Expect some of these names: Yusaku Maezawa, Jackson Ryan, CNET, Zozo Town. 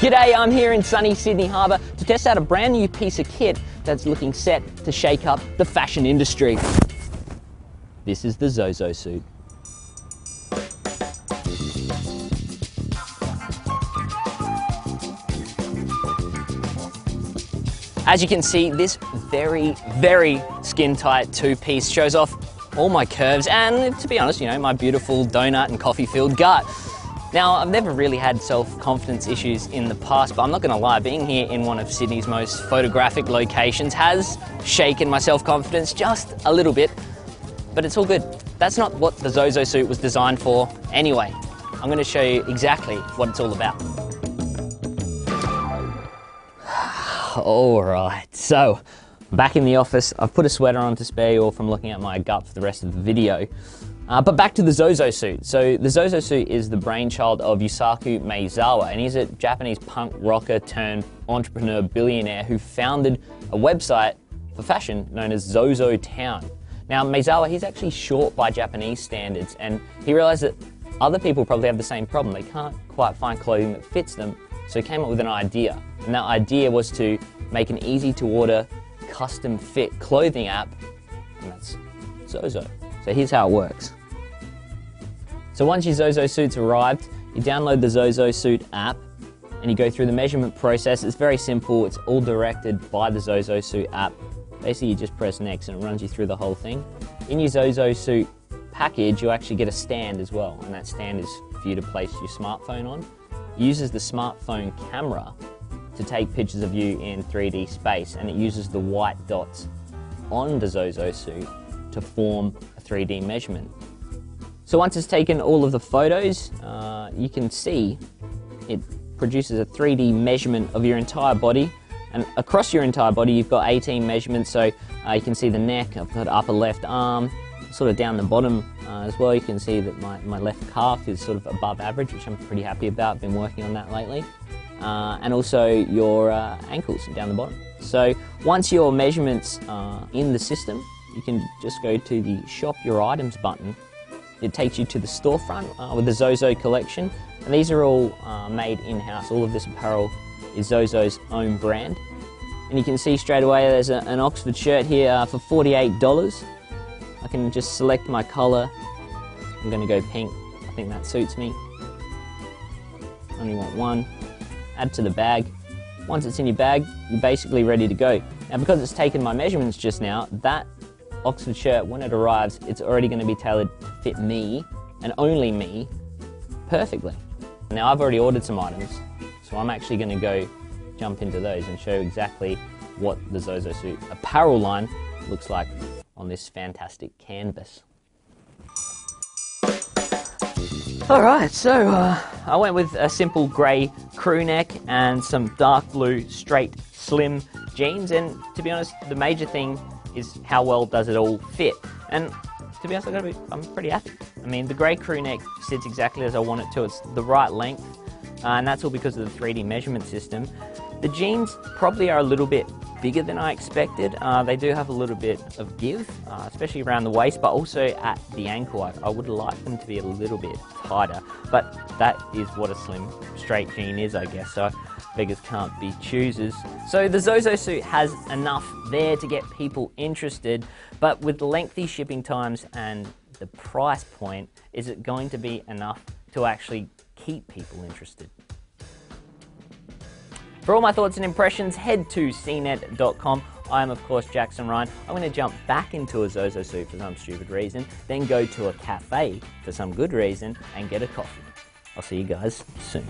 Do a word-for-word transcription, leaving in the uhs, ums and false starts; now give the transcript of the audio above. G'day, I'm here in sunny Sydney Harbour to test out a brand new piece of kit that's looking set to shake up the fashion industry. This is the Zozo suit. As you can see, this very, very skin-tight two-piece shows off all my curves and, to be honest, you know, my beautiful donut and coffee-filled gut. Now, I've never really had self-confidence issues in the past, but I'm not going to lie, being here in one of Sydney's most photographic locations has shaken my self-confidence just a little bit, but it's all good. That's not what the Zozo suit was designed for anyway. I'm going to show you exactly what it's all about. All right, so back in the office, I've put a sweater on to spare you all from looking at my gut for the rest of the video. Uh, but back to the Zozo suit. So the Zozo suit is the brainchild of Yusaku Maezawa, and he's a Japanese punk rocker turned entrepreneur billionaire who founded a website for fashion known as Zozo Town. Now Maezawa, he's actually short by Japanese standards, and he realized that other people probably have the same problem. They can't quite find clothing that fits them, so he came up with an idea. And that idea was to make an easy to order custom fit clothing app, and that's Zozo. So here's how it works. So once your Zozo suit's arrived, you download the Zozo suit app and you go through the measurement process. It's very simple, it's all directed by the Zozo suit app. Basically you just press next and it runs you through the whole thing. In your Zozo suit package you actually get a stand as well, and that stand is for you to place your smartphone on. It uses the smartphone camera to take pictures of you in three D space, and it uses the white dots on the Zozo suit to form a three D measurement. So once it's taken all of the photos, uh, you can see it produces a three D measurement of your entire body, and across your entire body you've got eighteen measurements, so uh, you can see the neck, I've got upper left arm, sort of down the bottom uh, as well. You can see that my, my left calf is sort of above average, which I'm pretty happy about, I've been working on that lately. Uh, and also your uh, ankles down the bottom. So once your measurements are in the system, you can just go to the Shop Your Items button. It takes you to the storefront uh, with the Zozo collection, and these are all uh, made in-house. All of this apparel is Zozo's own brand, and you can see straight away there's a, an Oxford shirt here uh, for forty-eight dollars. I can just select my colour. I'm going to go pink. I think that suits me. Only want one. Add to the bag. Once it's in your bag, you're basically ready to go. Now because it's taken my measurements just now, that Oxford shirt, when it arrives, it's already going to be tailored to fit me, and only me, perfectly. Now I've already ordered some items, so I'm actually going to go jump into those and show you exactly what the Zozo suit apparel line looks like on this fantastic canvas. Alright, so uh, I went with a simple grey crew neck and some dark blue straight slim jeans, and to be honest the major thing is how well does it all fit, and to be honest I gotta be, I'm pretty happy. I mean the grey crew neck sits exactly as I want it to, it's the right length, uh, and that's all because of the three D measurement system. The jeans probably are a little bit bigger than I expected, uh, they do have a little bit of give, uh, especially around the waist but also at the ankle. I, I would like them to be a little bit tighter, but that is what a slim straight jean is I guess, so beggars can't be choosers. So the Zozo suit has enough there to get people interested, but with lengthy shipping times and the price point, is it going to be enough to actually keep people interested? For all my thoughts and impressions, head to C net dot com. I am, of course, Jackson Ryan. I'm going to jump back into a Zozo suit for some stupid reason, then go to a cafe for some good reason and get a coffee. I'll see you guys soon.